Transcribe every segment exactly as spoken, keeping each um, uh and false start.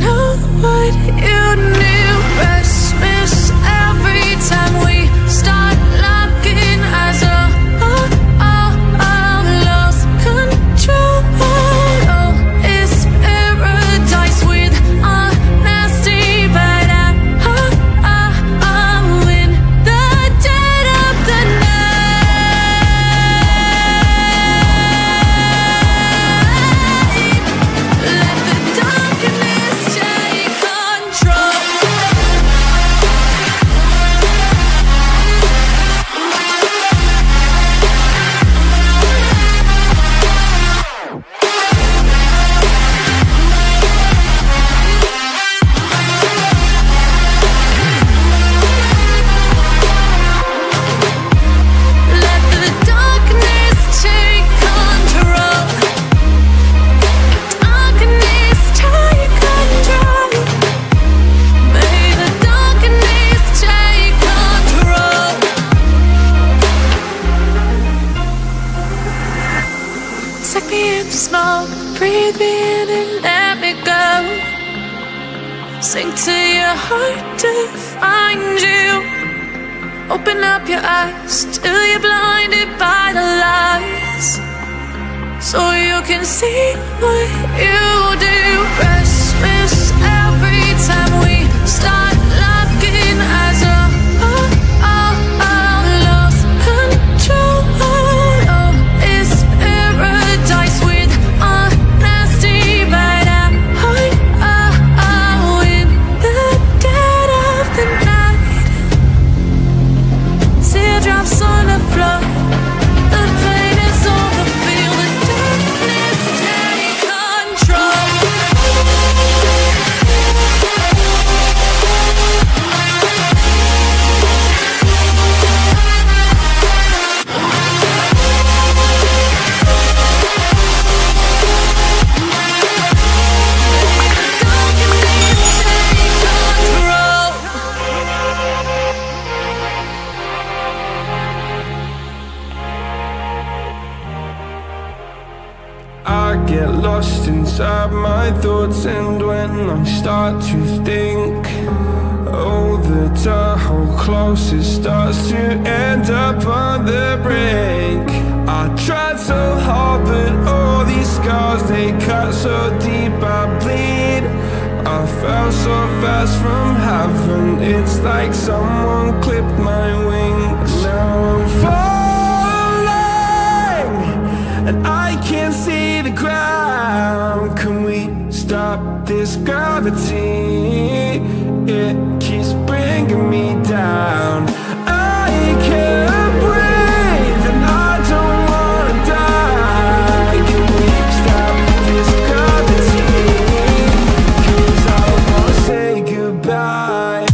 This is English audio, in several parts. know what you knew. Christmas, every time we start locking eyes, oh, oh, oh, oh, lost control. Oh, it's paradise with honesty, but I, oh, oh, I'm in the dead of the night. Let the darkness take control. Let the darkness take control. Darkness take control. May the darkness take control. Take me in the smoke, breathe me in and let me go. Sink to your heart to find you. Open up your eyes till you're blinded by the lies, so you can see what you do. Christmas, every time we start locking eyes, oh, oh, oh, oh, lost control. Oh, it's paradise with honesty, but I'm, oh, oh, oh, in the dead of the night. Teardrops on the floor, the pain is over, feel the darkness take control. Darkness take control. I get lost inside my thoughts, and when I start to think, oh, the tunnel close, it starts to end up on the brink. I tried so hard, but all these scars, they cut so deep, I bleed. I fell so fast from heaven, it's like someone clipped my wings. Now I'm falling, and I can't see the ground. Can we stop this gravity? It keeps bringing me down. I can't breathe, and I don't wanna die. Can we stop this gravity? 'Cause I wanna say goodbye.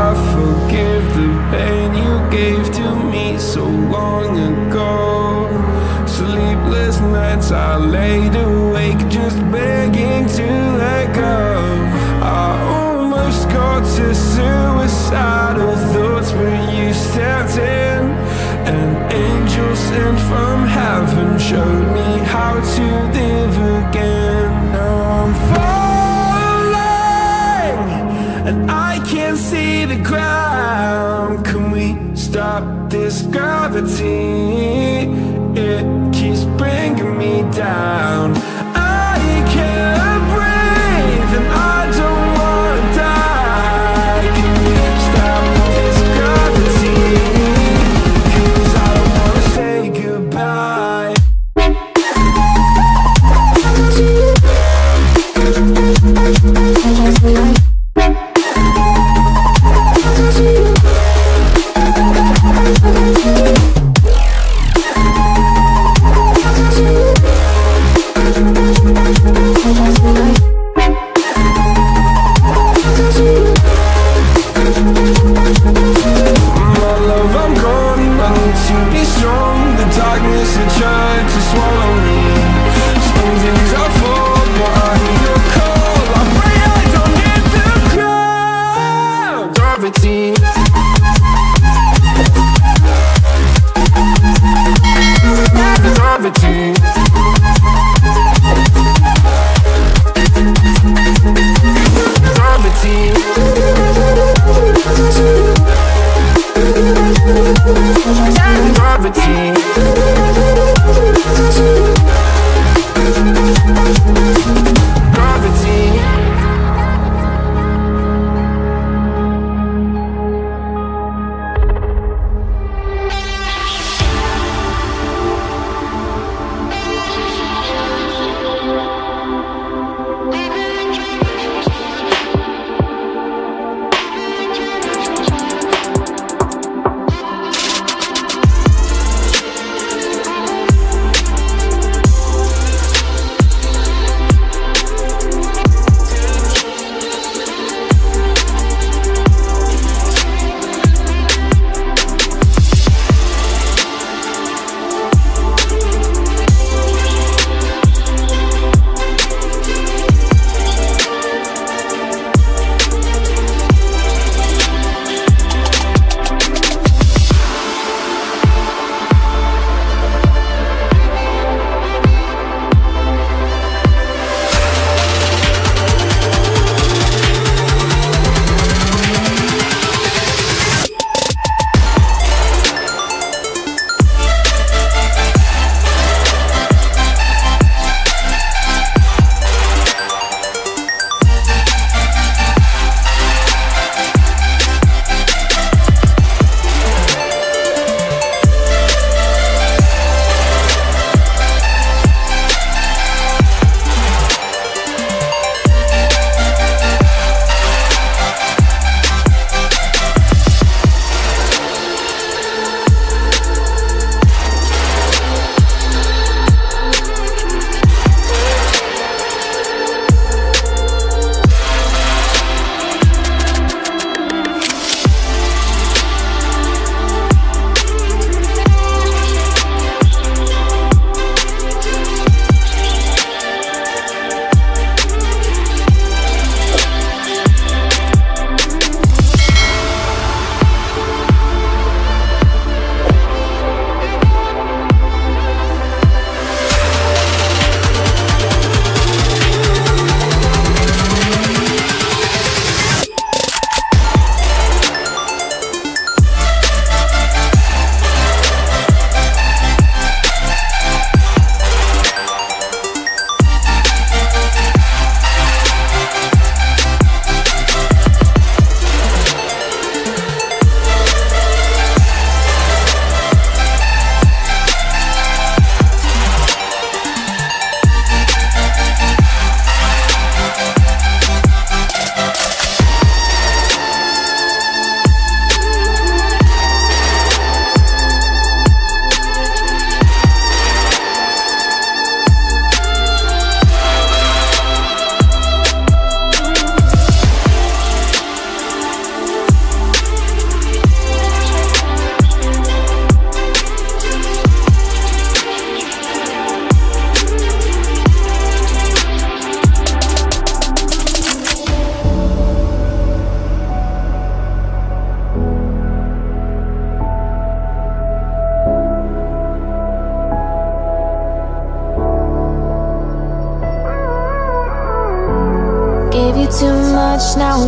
I forgive the pain you gave to me so long ago. Sleepless nights I laid awake just begging to let go. I almost got to suicidal thoughts, but you stepped in. An angel sent from heaven showed me how to live again. Now I'm falling, and I can't see the ground. Can we stop this gravity? It keeps bringing me down. I can't breathe, and I don't wanna die. Can we stop this gravity? 'Cause I wanna say goodbye.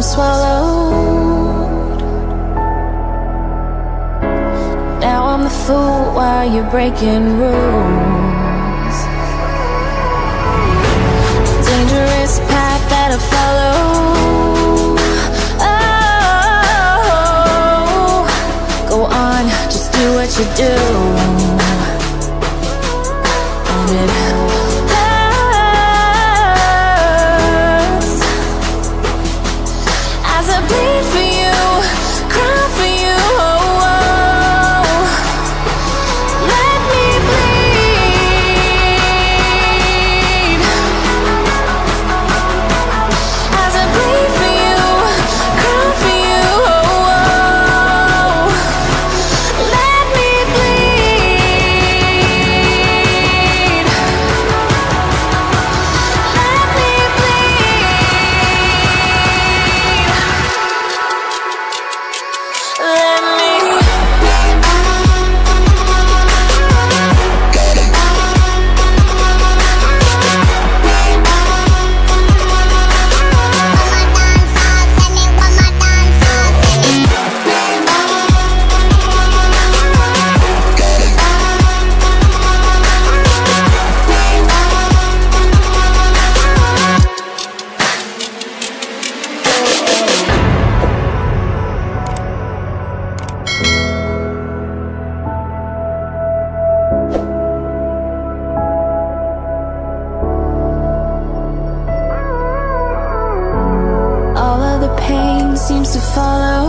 I'm swallowed. Now I'm the fool while you're breaking rules. Dangerous path that I follow. Oh, go on, just do what you do. Own it. Seems to follow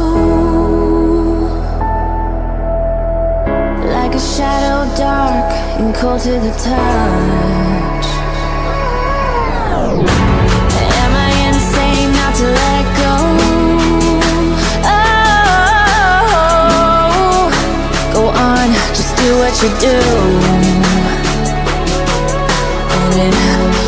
like a shadow, dark and cold to the touch. Am I insane not to let go? Oh, go on, just do what you do. Own it.